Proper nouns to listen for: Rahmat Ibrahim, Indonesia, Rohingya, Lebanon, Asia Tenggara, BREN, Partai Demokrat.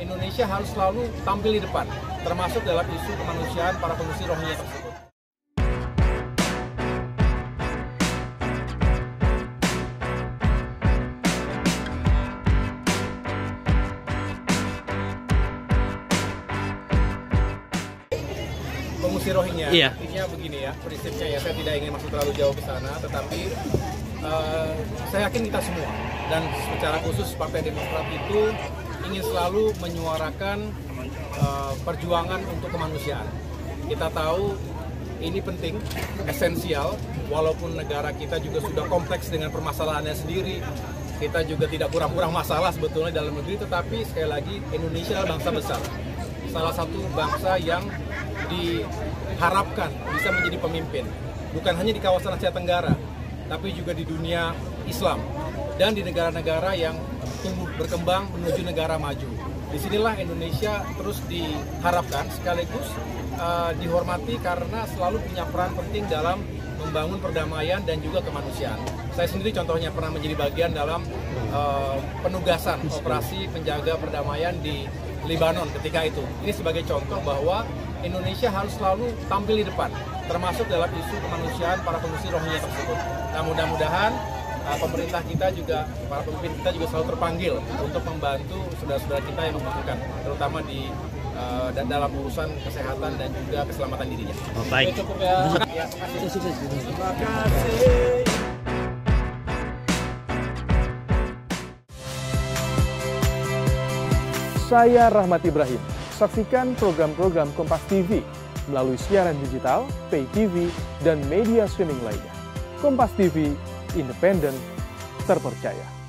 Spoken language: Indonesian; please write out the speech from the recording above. Indonesia harus selalu tampil di depan, termasuk dalam isu kemanusiaan para pengungsi Rohingya tersebut. Pengungsi Rohingya, intinya begini ya, prinsipnya ya, saya tidak ingin masuk terlalu jauh ke sana, tetapi saya yakin kita semua, dan secara khusus Partai Demokrat itu ingin selalu menyuarakan perjuangan untuk kemanusiaan. Kita tahu ini penting, esensial, walaupun negara kita juga sudah kompleks dengan permasalahannya sendiri. Kita juga tidak kurang-kurang masalah sebetulnya dalam negeri, tetapi sekali lagi Indonesia adalah bangsa besar. Salah satu bangsa yang diharapkan bisa menjadi pemimpin, bukan hanya di kawasan Asia Tenggara, tapi juga di dunia Islam dan di negara-negara yang tumbuh berkembang menuju negara maju. Disinilah Indonesia terus diharapkan sekaligus dihormati karena selalu punya peran penting dalam membangun perdamaian dan juga kemanusiaan. Saya sendiri contohnya pernah menjadi bagian dalam penugasan operasi penjaga perdamaian di Lebanon ketika itu. Ini sebagai contoh bahwa Indonesia harus selalu tampil di depan, termasuk dalam isu kemanusiaan para pengungsi Rohingya tersebut. Nah, mudah-mudahan pemerintah kita juga, para pemimpin kita juga selalu terpanggil untuk membantu saudara-saudara kita yang membutuhkan, terutama di dan dalam urusan kesehatan dan juga keselamatan dirinya. Baik. Cukup ya. Terima kasih. Saya Rahmat Ibrahim. Saksikan program-program Kompas TV melalui siaran digital, pay TV, dan media streaming lainnya. Kompas TV, independen, terpercaya.